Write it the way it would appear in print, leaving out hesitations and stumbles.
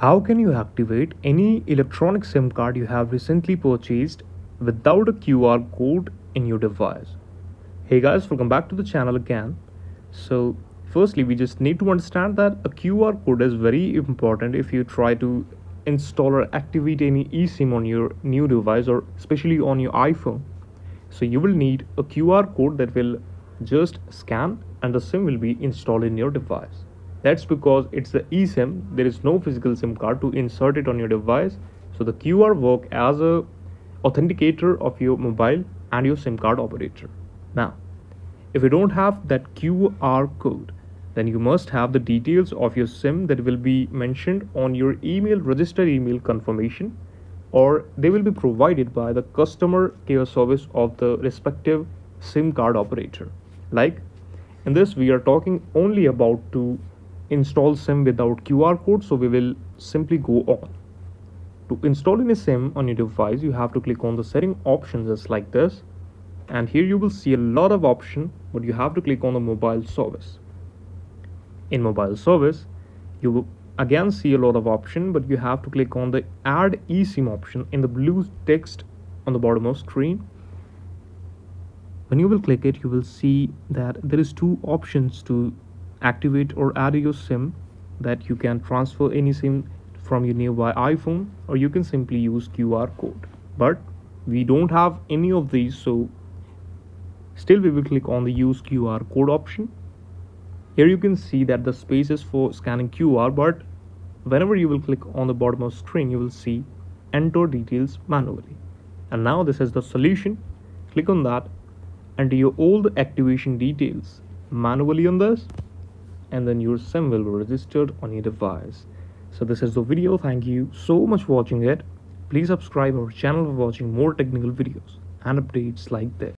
How can you activate any electronic SIM card you have recently purchased without a QR code in your device? Hey guys, welcome back to the channel again. So firstly, we just need to understand that a QR code is very important if you try to install or activate any eSIM on your new device, or especially on your iPhone. So you will need a QR code that will just scan and the SIM will be installed in your device. That's because it's the eSIM, there is no physical SIM card to insert it on your device. So the QR works as a authenticator of your mobile and your SIM card operator. Now, if you don't have that QR code, then you must have the details of your SIM that will be mentioned on your email, register email confirmation, or they will be provided by the customer care service of the respective SIM card operator. Like in this, we are talking only about to install SIM without QR code, so we will simply go on. To install any SIM on your device, you have to click on the setting options just like this. And here you will see a lot of options, but you have to click on the mobile service. In mobile service, you will again see a lot of options, but you have to click on the add eSIM option in the blue text on the bottom of screen. When you will click it, you will see that there is two options to activate or add your SIM, that you can transfer any SIM from your nearby iPhone, or you can simply use QR code. But we don't have any of these, so still we will click on the use QR code option. Here you can see that the space is for scanning QR, but whenever you will click on the bottom of screen, you will see enter details manually. And now this is the solution. Click on that, enter your old activation details manually on this, and then your SIM will be registered on your device. So this is the video. Thank you so much for watching it. Please subscribe our channel for watching more technical videos and updates like this.